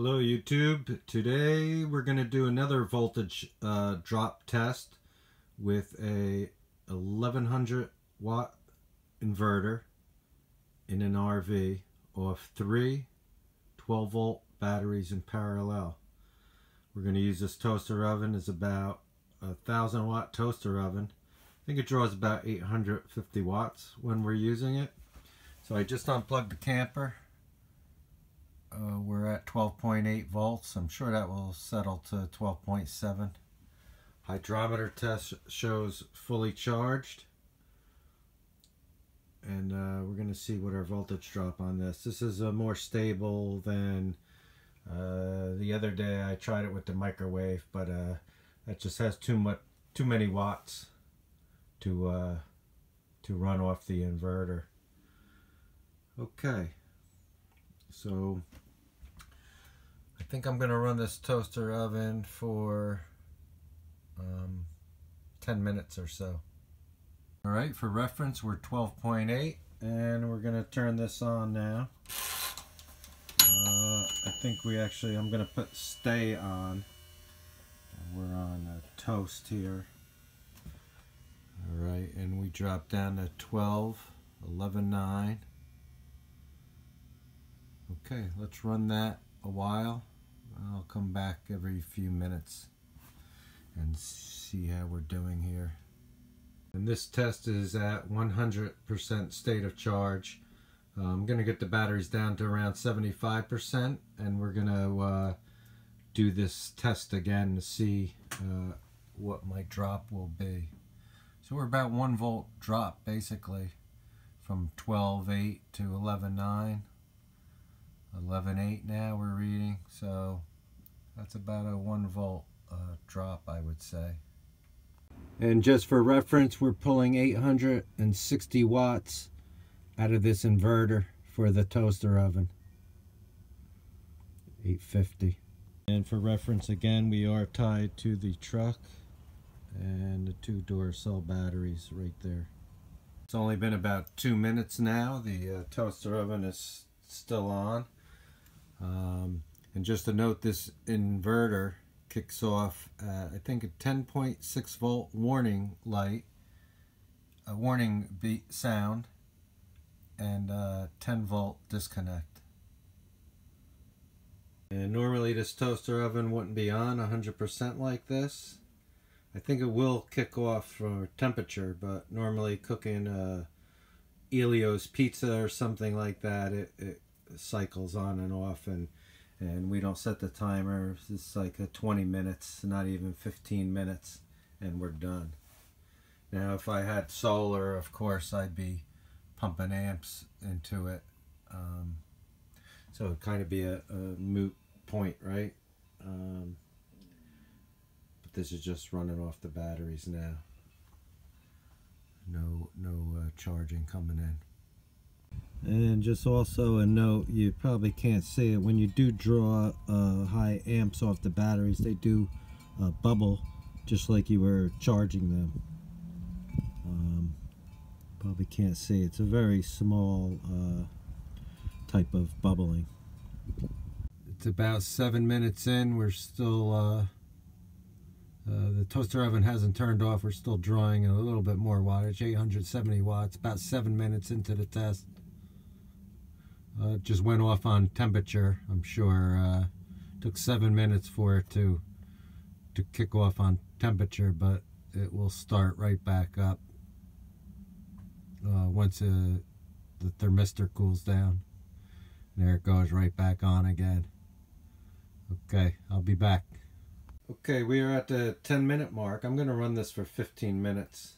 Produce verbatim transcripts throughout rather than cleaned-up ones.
Hello YouTube. Today we're going to do another voltage uh, drop test with a eleven hundred watt inverter in an R V off three twelve volt batteries in parallel. We're going to use this toaster oven. It's about a thousand watt toaster oven. I think it draws about eight hundred fifty watts when we're using it. So I just unplugged the camper. Uh, we're at twelve point eight volts. I'm sure that will settle to twelve point seven. Hydrometer test shows fully charged. And uh, we're going to see what our voltage drop on this. This is a more stable than uh, the other day. I tried it with the microwave, but uh, that just has too much, too many watts to uh, to run off the inverter. Okay. So I think I'm going to run this toaster oven for um, ten minutes or so. Alright, for reference we're twelve point eight and we're going to turn this on now. Uh, I think we actually, I'm going to put stay on. We're on a toast here. Alright, and we drop down to twelve, eleven, nine. Okay, let's run that a while. I'll come back every few minutes and see how we're doing here. And this test is at one hundred percent state of charge. Uh, I'm going to get the batteries down to around seventy-five percent and we're going to uh, do this test again to see uh, what my drop will be. So we're about one volt drop basically from twelve point eight to eleven point nine. eleven point eight now we're reading, so that's about a one volt uh, drop, I would say. And just for reference, we're pulling eight hundred sixty watts out of this inverter for the toaster oven. eight fifty. And for reference again, we are tied to the truck and the two Duracell batteries right there. It's only been about two minutes now. The uh, toaster oven is still on. Um, and just a note, this inverter kicks off uh, I think a ten point six volt warning light, a warning beep sound, and a ten volt disconnect. And normally this toaster oven wouldn't be on one hundred percent like this. I think it will kick off for temperature, but normally cooking a Elio's pizza or something like that, it, it cycles on and off, and and we don't set the timer. It's like a twenty minutes, not even fifteen minutes, and we're done. Now if I had solar, of course I'd be pumping amps into it, um, so it'd kind of be a, a moot point, right? Um, but this is just running off the batteries now. No, no uh, charging coming in. And just also a note, you probably can't see it, when you do draw uh, high amps off the batteries, they do uh, bubble just like you were charging them. Um, probably can't see, it's a very small uh, type of bubbling. It's about seven minutes in, we're still uh, Uh, the toaster oven hasn't turned off. We're still drawing a little bit more wattage, eight hundred seventy watts, about seven minutes into the test. Uh, it just went off on temperature, I'm sure. Uh, took seven minutes for it to, to kick off on temperature, but it will start right back up uh, once uh, the thermistor cools down. And there it goes right back on again. Okay, I'll be back. Okay, we are at the ten minute mark. I'm going to run this for fifteen minutes.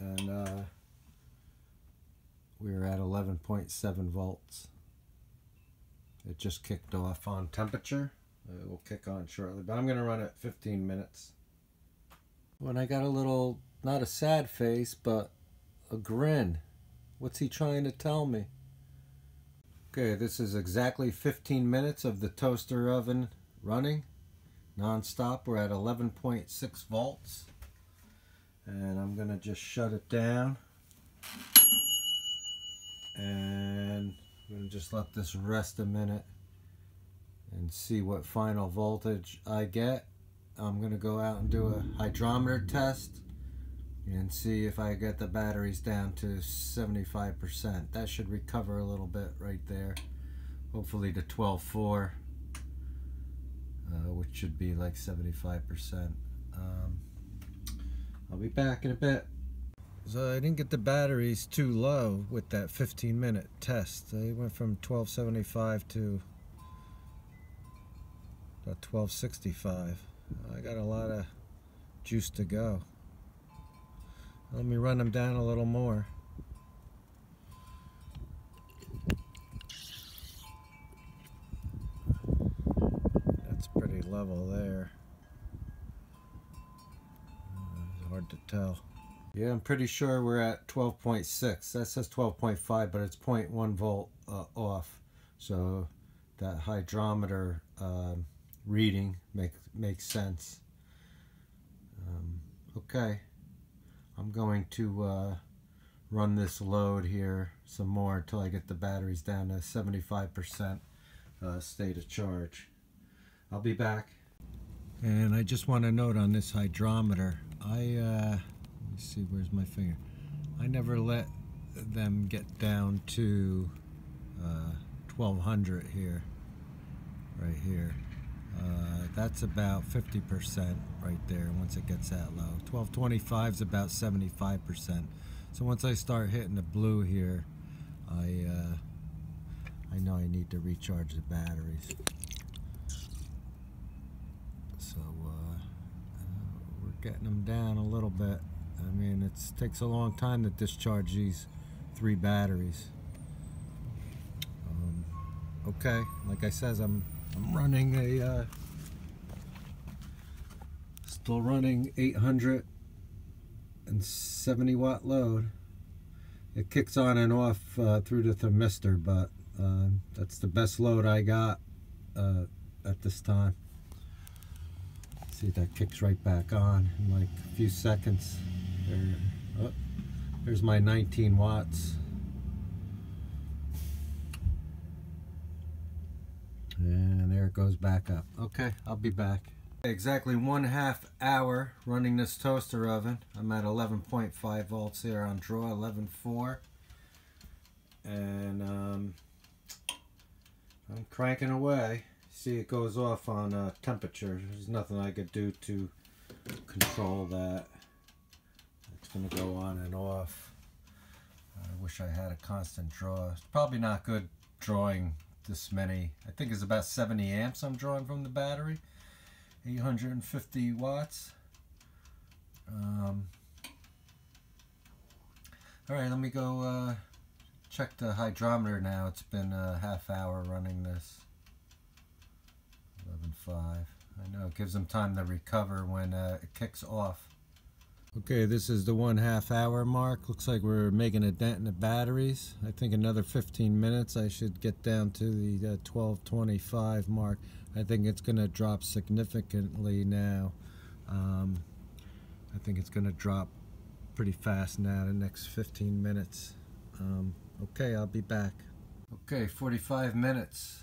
And uh, we're at eleven point seven volts. It just kicked off on temperature. It will kick on shortly, but I'm going to run it fifteen minutes. When I got a little, not a sad face, but a grin. What's he trying to tell me? Okay, this is exactly fifteen minutes of the toaster oven running non-stop. We're at eleven point six volts, and I'm gonna just shut it down, and I'm gonna just let this rest a minute and see what final voltage I get. I'm gonna go out and do a hydrometer test and see if I get the batteries down to seventy-five percent. That should recover a little bit right there, hopefully to twelve four, uh, which should be like seventy-five percent. um, I'll be back in a bit. So I didn't get the batteries too low with that fifteen minute test. They went from twelve seventy-five to about twelve sixty-five. I got a lot of juice to go. Let me run them down a little more. That's pretty level there. It's hard to tell. Yeah, I'm pretty sure we're at twelve point six. That says twelve point five, but it's zero point one volt uh, off. So that hydrometer uh, reading make, makes sense. Um, okay. I'm going to uh, run this load here some more until I get the batteries down to seventy-five percent uh, state of charge. I'll be back. And I just want to note on this hydrometer, I, uh, let me see, where's my finger? I never let them get down to uh, twelve hundred here, right here. Uh, that's about fifty percent right there once it gets that low. twelve twenty-five is about seventy-five percent. So once I start hitting the blue here, I, uh, I know I need to recharge the batteries. So uh, uh, we're getting them down a little bit. I mean, it takes a long time to discharge these three batteries. Um, okay, like I says, I'm I'm running a, uh, still running eight hundred seventy watt load. It kicks on and off uh, through the thermistor, but uh, that's the best load I got uh, at this time. See, that kicks right back on in like a few seconds. There, oh, there's my nineteen watts. And there it goes back up. Okay, I'll be back. Exactly one half hour running this toaster oven. I'm at eleven point five volts here on draw, eleven four. And um, I'm cranking away. See, it goes off on uh, temperature. There's nothing I could do to control that. It's going to go on and off. I wish I had a constant draw. It's probably not good drawing this many. I think it's about seventy amps I'm drawing from the battery, eight hundred fifty watts. Um, all right, let me go uh, check the hydrometer now. It's been a half hour running this, eleven five. I know it gives them time to recover when uh, it kicks off. Okay, this is the one half hour mark. Looks like we're making a dent in the batteries. I think another fifteen minutes I should get down to the uh, twelve twenty-five mark. I think it's going to drop significantly now. Um, I think it's going to drop pretty fast now, the next fifteen minutes. Um, okay, I'll be back. Okay, forty-five minutes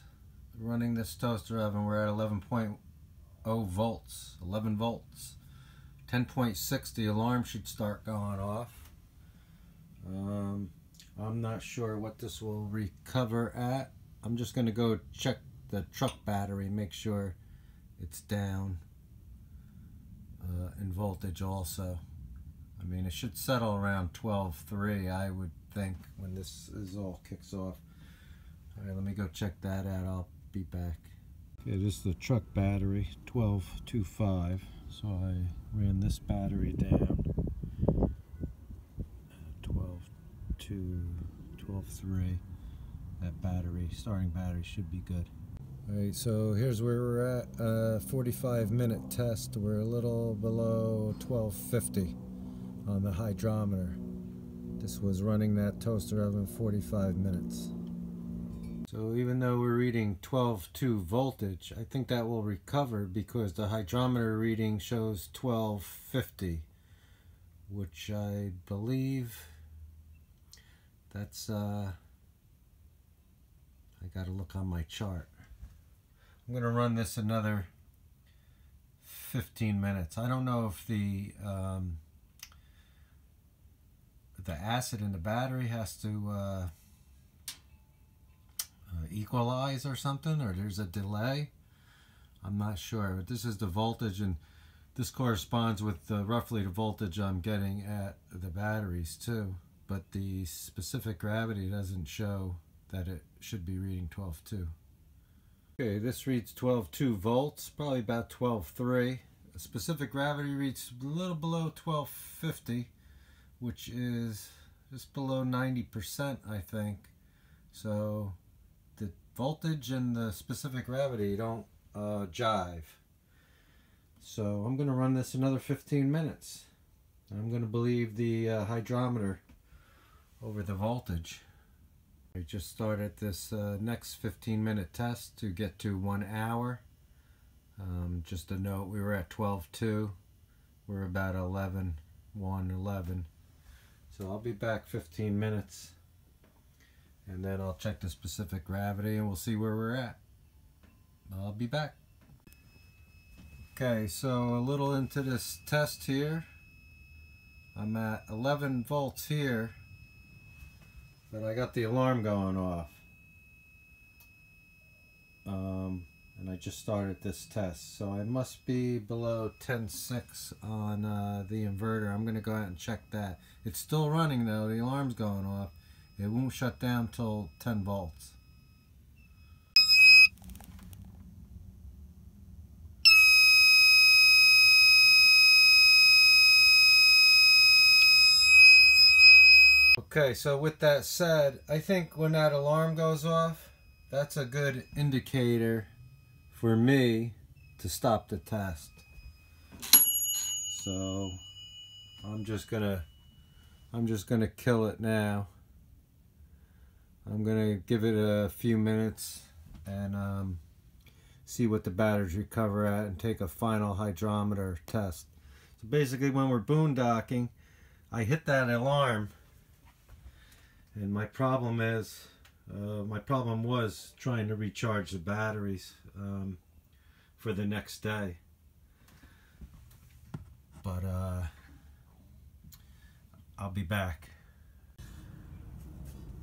running this toaster oven. We're at eleven point zero volts, eleven volts. ten point six, the alarm should start going off. Um, I'm not sure what this will recover at. I'm just going to go check the truck battery, make sure it's down uh, in voltage also. I mean, it should settle around twelve three, I would think, when this is all kicks off. All right, let me go check that out. I'll be back. Okay, this is the truck battery, twelve twenty-five. So I ran this battery down, twelve two, twelve three. That battery, starting battery, should be good. All right, so here's where we're at, uh, forty-five minute test. We're a little below twelve fifty on the hydrometer. This was running that toaster oven forty-five minutes. So even though we're reading twelve two voltage, I think that will recover because the hydrometer reading shows twelve fifty, which I believe that's, uh, I gotta look on my chart. I'm going to run this another fifteen minutes. I don't know if the um, the acid in the battery has to uh, uh, equalize or something, or there's a delay. I'm not sure, but this is the voltage, and this corresponds with uh, roughly the voltage I'm getting at the batteries too, but the specific gravity doesn't show that it should be reading twelve point two. Okay, this reads twelve point two volts, probably about twelve point three. Specific gravity reads a little below twelve fifty, which is just below ninety percent, I think. So the voltage and the specific gravity don't uh, jive. So I'm going to run this another fifteen minutes. I'm going to believe the uh, hydrometer over the voltage. I just started this uh, next fifteen minute test to get to one hour. Um, just a note, we were at twelve point two. We're about eleven, one, eleven. So I'll be back fifteen minutes. And then I'll check the specific gravity and we'll see where we're at. I'll be back. Okay, so a little into this test here, I'm at eleven volts here, but I got the alarm going off, um, and I just started this test, so I must be below ten point six on uh, the inverter. I'm going to go out and check that. It's still running though, the alarm's going off. It won't shut down till ten volts. Okay, so with that said, I think when that alarm goes off, that's a good indicator for me to stop the test. So I'm just gonna I'm just gonna kill it now. I'm gonna give it a few minutes and um, see what the batteries recover at and take a final hydrometer test. So basically when we're boondocking, I hit that alarm. And my problem is, uh, my problem was trying to recharge the batteries um, for the next day. But uh, I'll be back.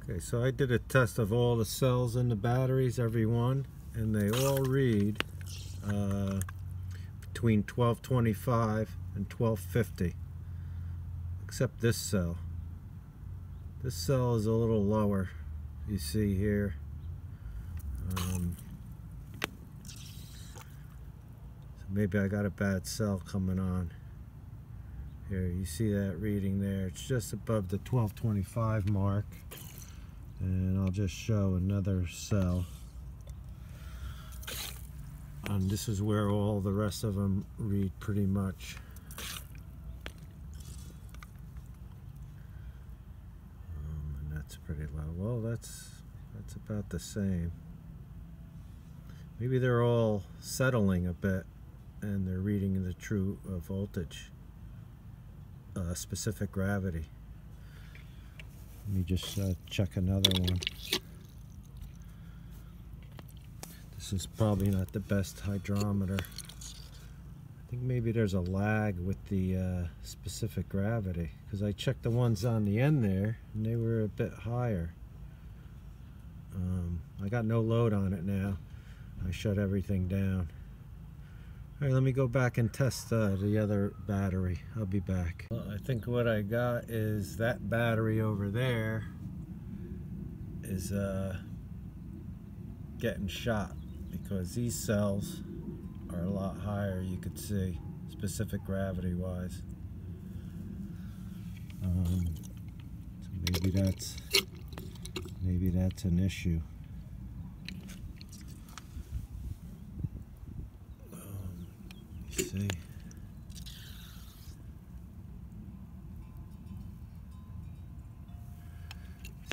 Okay, so I did a test of all the cells in the batteries, every one, and they all read uh, between twelve twenty-five and twelve fifty, except this cell. This cell is a little lower, you see here. Um, so maybe I got a bad cell coming on. Here, you see that reading there. It's just above the twelve twenty-five mark. And I'll just show another cell. And this is where all the rest of them read pretty much. Pretty low. Well, that's that's about the same. Maybe they're all settling a bit and they're reading the true uh, voltage, uh, specific gravity. Let me just uh, check another one. This is probably not the best hydrometer. I think maybe there's a lag with the uh, specific gravity, because I checked the ones on the end there and they were a bit higher. Um, I got no load on it now. I shut everything down. All right, let me go back and test uh, the other battery. I'll be back. Well, I think what I got is that battery over there is uh, getting shot, because these cells are a lot higher, you could see, specific gravity wise. Um, so maybe that's maybe that's an issue. Um, let me see. See,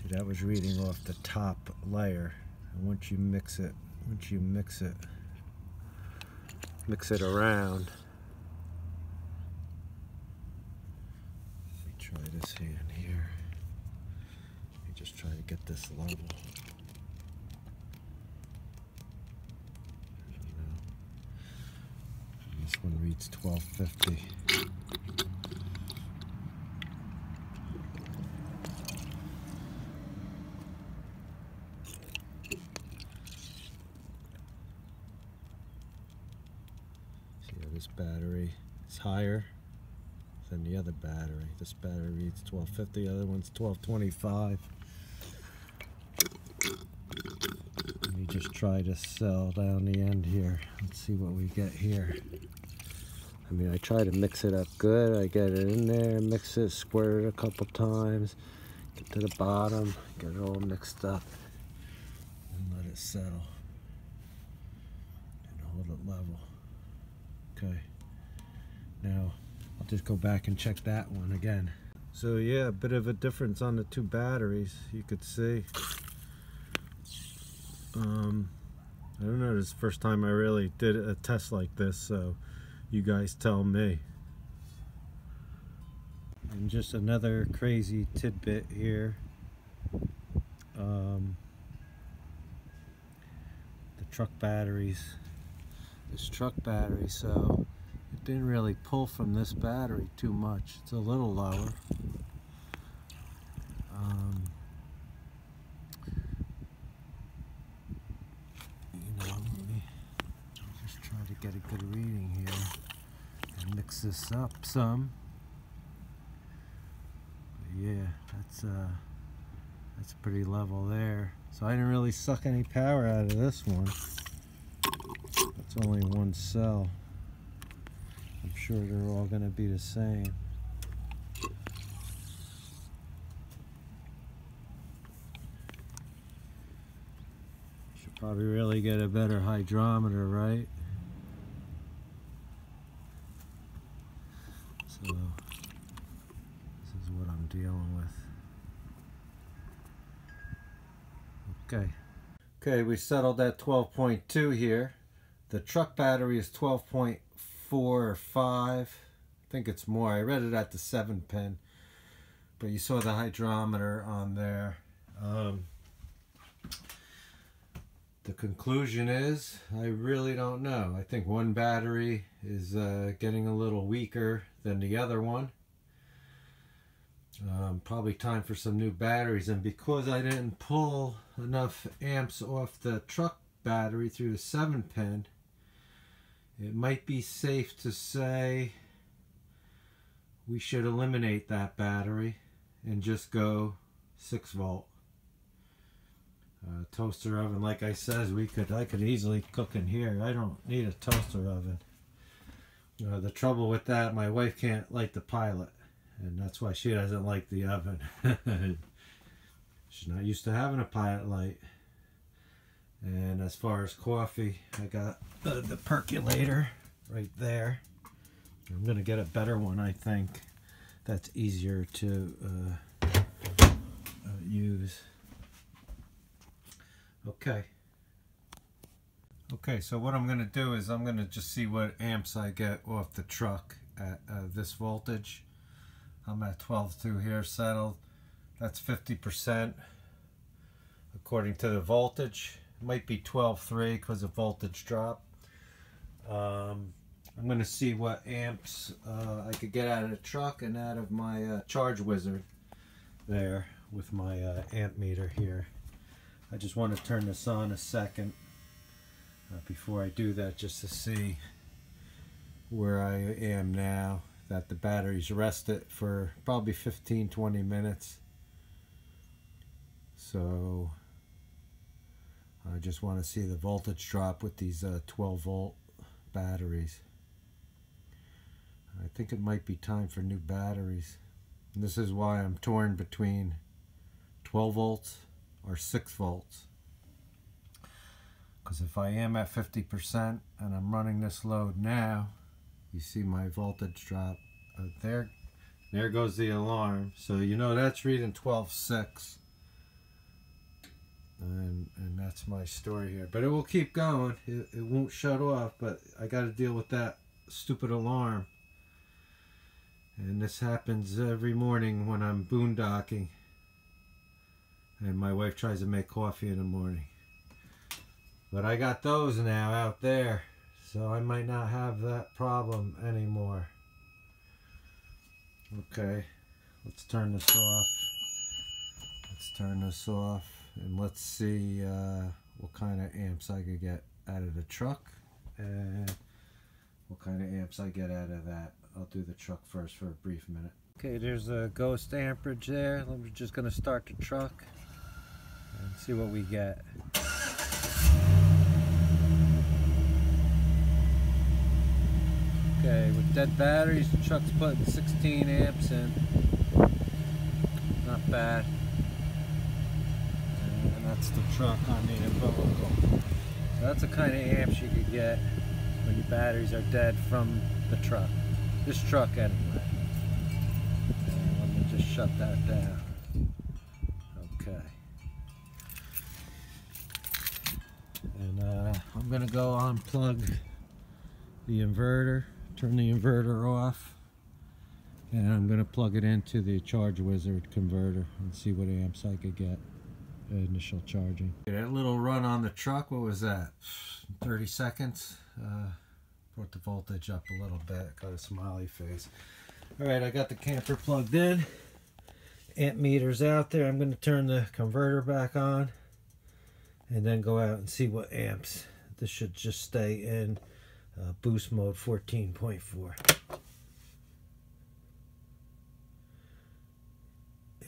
that was reading off the top layer, and once you mix it, once you mix it. Mix it around. Let me try this hand here. Let me just try to get this level. This one reads twelve fifty. So yeah, this battery is higher than the other battery. This battery reads twelve fifty, the other one's twelve twenty-five. Let me just try to sell down the end here. Let's see what we get here. I mean, I try to mix it up good. I get it in there, mix it, square it a couple times, get to the bottom, get it all mixed up, and let it settle. And hold it level. Okay. Now, I'll just go back and check that one again. So yeah, a bit of a difference on the two batteries, you could see. Um, I don't know, this is the first time I really did a test like this, so you guys tell me. And just another crazy tidbit here. Um, the truck batteries. This truck battery, so it didn't really pull from this battery too much. It's a little lower. Um, Get a good reading here and mix this up some. But yeah, that's uh that's pretty level there. So I didn't really suck any power out of this one. It's only one cell. I'm sure they're all gonna be the same. Should probably really get a better hydrometer, right? So, this is what I'm dealing with. Okay. Okay, we settled at twelve point two here. The truck battery is twelve point four or five. I think it's more. I read it at the seven pin. But you saw the hydrometer on there. Um, the conclusion is, I really don't know. I think one battery is uh, getting a little weaker than the other one. Um, probably time for some new batteries, and because I didn't pull enough amps off the truck battery through the seven pin, it might be safe to say we should eliminate that battery and just go six volt. Uh, toaster oven, like I says, we could I could easily cook in here. I don't need a toaster oven. Uh, the trouble with that, my wife can't light the pilot, and that's why she doesn't like the oven. She's not used to having a pilot light. And as far as coffee, I got uh, the percolator right there. I'm gonna get a better one, I think. That's easier to uh, uh, use. Okay. Okay, so what I'm going to do is I'm going to just see what amps I get off the truck at uh, this voltage. I'm at twelve through here settled. That's fifty percent according to the voltage. It might be twelve three because of voltage drop. Um, I'm going to see what amps uh, I could get out of the truck and out of my uh, Charge Wizard there with my uh, amp meter here. I just want to turn this on a second. Uh, before I do that, just to see where I am now that the battery's rested for probably fifteen to twenty minutes. So I just want to see the voltage drop with these uh, twelve volt batteries. I think it might be time for new batteries. And this is why I'm torn between twelve volts or six volts. Because if I am at fifty percent and I'm running this load now, you see my voltage drop. Uh, there, there goes the alarm. So you know that's reading twelve six. And, and that's my story here. But it will keep going. It, it won't shut off, but I got to deal with that stupid alarm. And this happens every morning when I'm boondocking. And my wife tries to make coffee in the morning. But I got those now out there, So I might not have that problem anymore. Okay, let's turn this off. Let's turn this off and let's see uh, what kind of amps I could get out of the truck and what kind of amps I get out of that. I'll do the truck first for a brief minute. Okay, there's a ghost amperage there. I'm just going to start the truck and see what we get. Okay, with dead batteries, the truck's putting sixteen amps in. Not bad. And that's the truck on the umbilical. So that's the kind of amps you could get when your batteries are dead from the truck. This truck anyway. And let me just shut that down. Okay. And uh, I'm gonna go unplug the inverter, turn the inverter off, and I'm gonna plug it into the Charge Wizard converter and see what amps I could get initial charging. That little run on the truck, what was that? thirty seconds? Uh, brought the voltage up a little bit, got a smiley face. Alright, I got the camper plugged in. Amp meter's out there. I'm gonna turn the converter back on and then go out and see what amps. This should just stay in uh, boost mode fourteen point four.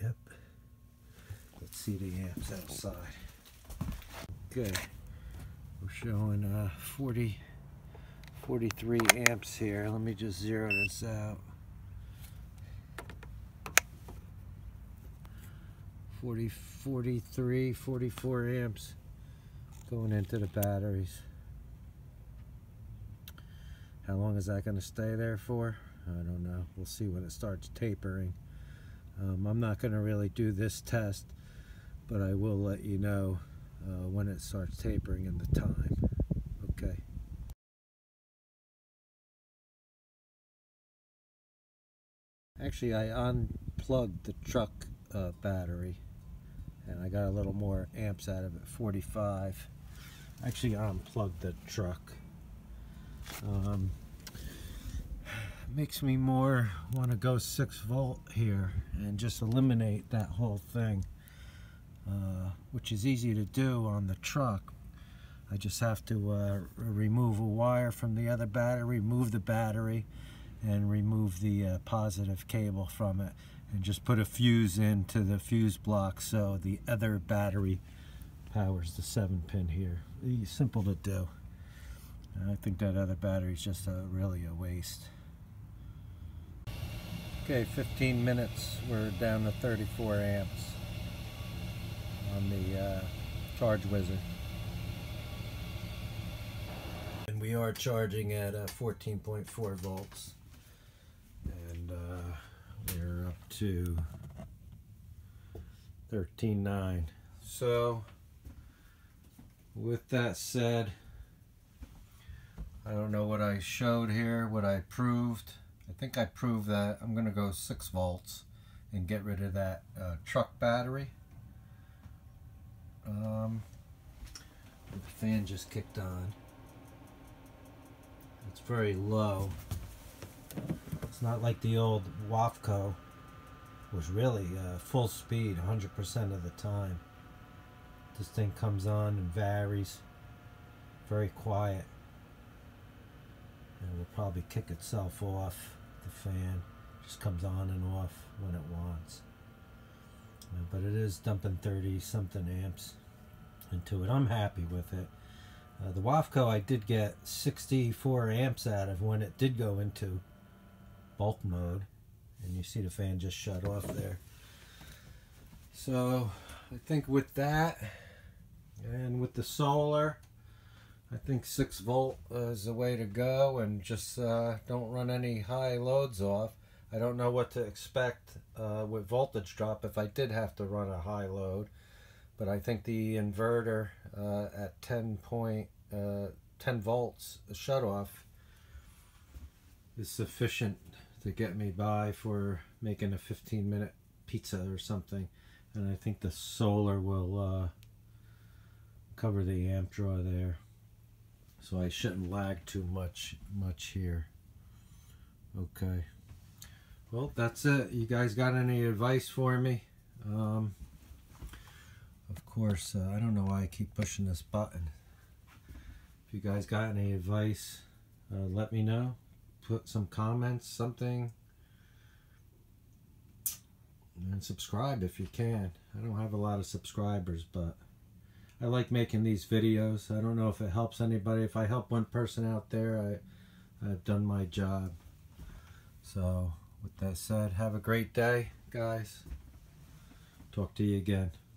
Yep. Let's see the amps outside. Okay. We're showing uh, forty, forty-three amps here. Let me just zero this out. forty, forty-three, forty-four amps going into the batteries. How long is that going to stay there for? I don't know. We'll see when it starts tapering. Um, I'm not going to really do this test, but I will let you know uh, when it starts tapering and the time. Okay. Actually, I unplugged the truck uh, battery and I got a little more amps out of it, forty-five. Actually, I unplugged the truck. Um, makes me more want to go six volt here and just eliminate that whole thing, uh, which is easy to do on the truck. I just have to uh, remove a wire from the other battery, remove the battery, and remove the uh, positive cable from it, and just put a fuse into the fuse block so the other battery powers the seven pin here. It's simple to do. I think that other battery is just a, really a waste. Okay, fifteen minutes, we're down to thirty-four amps on the uh, Charge Wizard. And we are charging at uh, fourteen point four volts. And uh, we're up to thirteen point nine. So, with that said, I don't know what I showed here, what I proved. I think I proved that I'm going to go six volts and get rid of that uh, truck battery. Um, the fan just kicked on. It's very low. It's not like the old Wafco, was really uh, full speed one hundred percent of the time. This thing comes on and varies. Very quiet. And it will probably kick itself off. The fan just comes on and off when it wants. Uh, but it is dumping thirty something amps into it. I'm happy with it. Uh, the Wafco I did get sixty-four amps out of when it did go into bulk mode. And you see the fan just shut off there. So I think with that and with the solar, I think six volt is the way to go, and just uh, don't run any high loads off. I don't know what to expect uh, with voltage drop if I did have to run a high load, but I think the inverter uh, at ten point, uh, ten volts shutoff is sufficient to get me by for making a fifteen minute pizza or something, and I think the solar will uh, cover the amp draw there. so I shouldn't lag too much much here. Okay, well, that's it. You guys got any advice for me? Um, of course, uh, I don't know why I keep pushing this button. If you guys got any advice, uh, let me know. Put some comments, something, and subscribe if you can. I don't have a lot of subscribers, but I like making these videos. I don't know if it helps anybody. If I help one person out there, I, I've done my job. So with that said, have a great day, guys. Talk to you again.